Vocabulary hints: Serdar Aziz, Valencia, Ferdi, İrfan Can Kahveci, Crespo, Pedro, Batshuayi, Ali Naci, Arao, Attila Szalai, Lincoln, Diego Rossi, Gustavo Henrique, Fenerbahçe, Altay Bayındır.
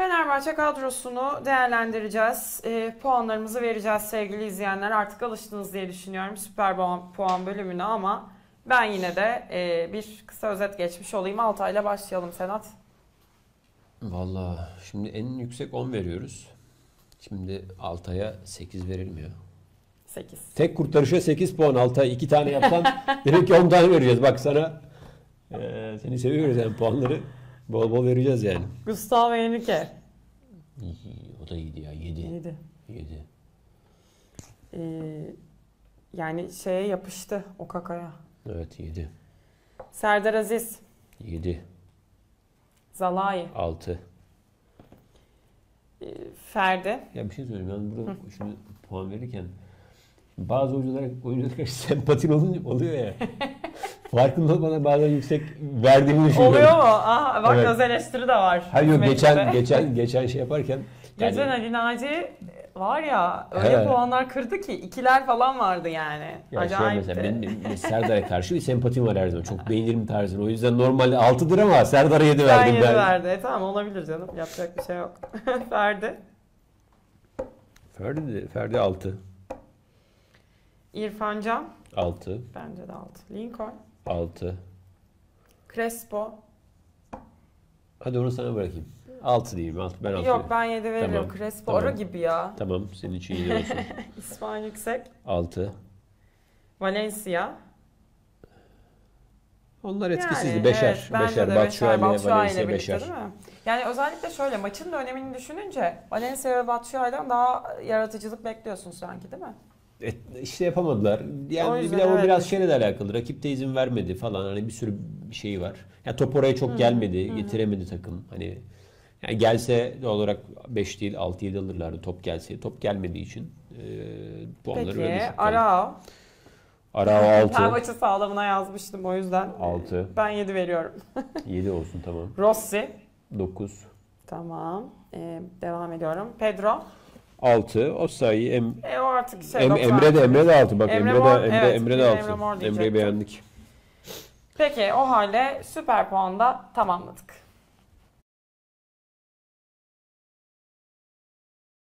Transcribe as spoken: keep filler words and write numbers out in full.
Fenerbahçe kadrosunu değerlendireceğiz. E, puanlarımızı vereceğiz sevgili izleyenler. Artık alıştınız diye düşünüyorum süper puan, puan bölümüne ama ben yine de e, bir kısa özet geçmiş olayım. Altay'la başlayalım Senat. Vallahi şimdi en yüksek on veriyoruz. Şimdi Altay'a sekiz verilmiyor. sekiz. Tek kurtarışa sekiz puan Altay. iki tane yapsan demek ki on tane vereceğiz. Bak sana e, seni seviyoruz yani puanları. Bol bol vereceğiz yani. Gustavo Henrique. O da iyiydi ya. Yedi. Yedi. Yedi. Ee, yani şeye yapıştı o kakaya. Evet yedi. Serdar Aziz. Yedi. Szalai. Altı. Ee, Ferdi. Ya bir şey söyleyeyim. Yani burada şimdi puan verirken bazı oyunculara oyunculara sempatin oluyor ya. Farkında olmadan bazen yüksek verdiğimi düşünüyorum. Oluyor mu? Aha, bak evet. Öz eleştiri de var. Hayır yok geçen, geçen, geçen şey yaparken. Yani... Geçen Ali Naci var ya öyle evet. Puanlar kırdı ki ikiler falan vardı yani. Ya acayipti. Şey mesela benim Serdar'a karşı bir sempatim var her zaman. Çok beğenirim tarzını. O yüzden normalde altıdır ama Serdar'a yedi verdim. Ben yedi verdi. E, tamam olabilir canım. Yapacak bir şey yok. Ferdi. Ferdi, Ferdi altı. İrfan Can. altı. Bence de altı. Lincoln. altı. Crespo. Hadi onu sana bırakayım. altı diyeyim. Ben altı. Yok ben yedi veririm. Tamam. Crespo tamam. Aro gibi ya. Tamam senin için yedi olsun. İspan Yüksek. altı. Valencia. Onlar etkisizdi. Yani, beşer. Evet, beşer. Batshuayi, Valencia beşer. Yani özellikle şöyle maçın da önemini düşününce Valencia ve Batshuayi'den daha yaratıcılık bekliyorsun sanki değil mi? Et, işte yapamadılar. Yani o yüzden, bir de o evet. Biraz şeyle de alakalı. Rakip de izin vermedi falan. Hani bir sürü şey var. Yani top oraya çok hı, gelmedi, hı. Getiremedi takım. Hani yani gelse doğal olarak beş değil altı yedi alırlardı top gelse. Top gelmediği için e, puanları öyle düşük. Peki Arao. Arao altı. Her maçı sağlamına yazmıştım o yüzden. altı. Ben yedi veriyorum. yedi olsun tamam. Rossi. dokuz. Tamam. Ee, devam ediyorum. Pedro. altı. O sayı em, e şey, em, Emre de Emre de altı. Bak Emre, Emre de Emre, evet, Emre de altı. Emre Emre'yi beğendik. Peki o halde süper puanda tamamladık.